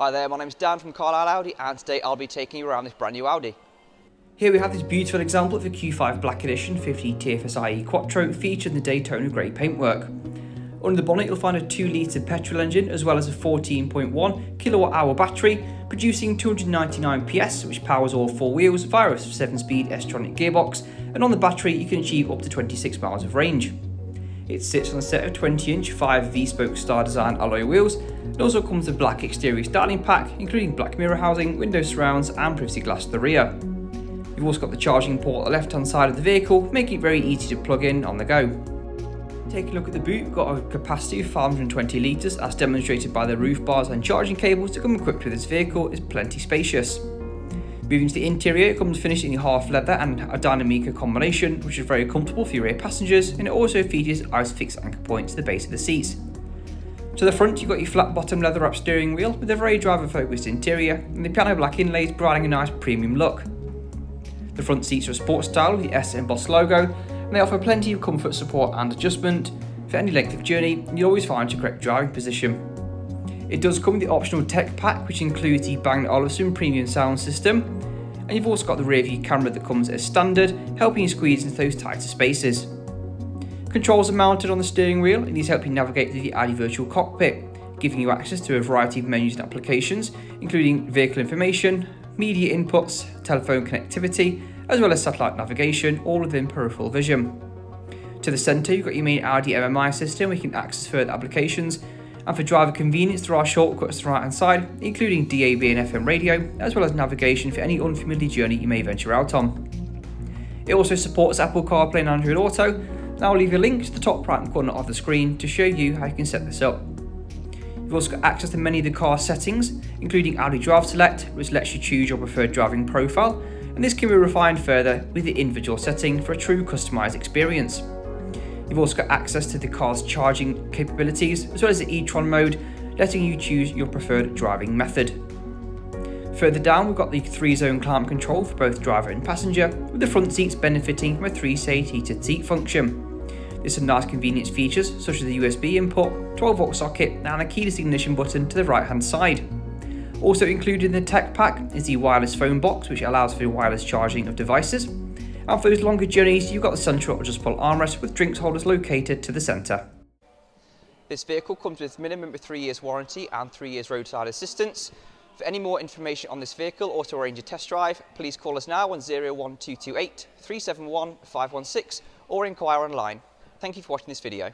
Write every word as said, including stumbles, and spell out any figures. Hi there, my name's Dan from Carlisle Audi, and today I'll be taking you around this brand new Audi. Here we have this beautiful example of the Q five Black Edition fifty T F S I Quattro featured in the Daytona Grey paintwork. Under the bonnet you'll find a two litre petrol engine as well as a fourteen point one kilowatt hour battery producing two hundred ninety-nine P S, which powers all four wheels via a seven speed S-tronic gearbox, and on the battery you can achieve up to twenty-six miles of range. It sits on a set of twenty inch five V-spoke star design alloy wheels and also comes with black exterior styling pack including black mirror housing, window surrounds and privacy glass to the rear. You've also got the charging port on the left hand side of the vehicle, making it very easy to plug in on the go. Take a look at the boot, we've got a capacity of five hundred twenty litres as demonstrated by the roof bars and charging cables that come equipped with this vehicle is plenty spacious. Moving to the interior, it comes finished in half leather and a Dynamica combination, which is very comfortable for your rear passengers, and it also features Isofix anchor points to the base of the seats. To the front you've got your flat bottom leather wrapped steering wheel with a very driver focused interior and the piano black inlays providing a nice premium look. The front seats are a sports style with the S embossed logo and they offer plenty of comfort, support and adjustment for any length of journey, and you'll always find your correct driving position. It does come with the optional tech pack, which includes the Bang and Olufsen premium sound system, and you've also got the rear view camera that comes as standard, helping you squeeze into those tighter spaces. Controls are mounted on the steering wheel and these help you navigate through the Audi virtual cockpit, giving you access to a variety of menus and applications including vehicle information, media inputs, telephone connectivity as well as satellite navigation, all within peripheral vision. To the centre you've got your main Audi M M I system where you can access further applications. And for driver convenience there are shortcuts to the right hand side including D A B and F M radio as well as navigation for any unfamiliar journey you may venture out on. It also supports Apple CarPlay and Android Auto, and I'll leave a link to the top right hand corner of the screen to show you how you can set this up. You've also got access to many of the car settings including Audi Drive Select, which lets you choose your preferred driving profile, and this can be refined further with the individual setting for a true customised experience. You've also got access to the car's charging capabilities as well as the e-tron mode, letting you choose your preferred driving method. Further down we've got the three zone climate control for both driver and passenger, with the front seats benefiting from a three stage heated seat function. There's some nice convenience features such as the U S B input, twelve volt socket and a keyless ignition button to the right hand side. Also included in the tech pack is the wireless phone box, which allows for wireless charging of devices. And for those longer journeys, you've got the central adjustable armrest with drinks holders located to the centre. This vehicle comes with minimum of three years warranty and three years roadside assistance. For any more information on this vehicle or to arrange a test drive, please call us now on zero one two two eight three seven one five one six or inquire online. Thank you for watching this video.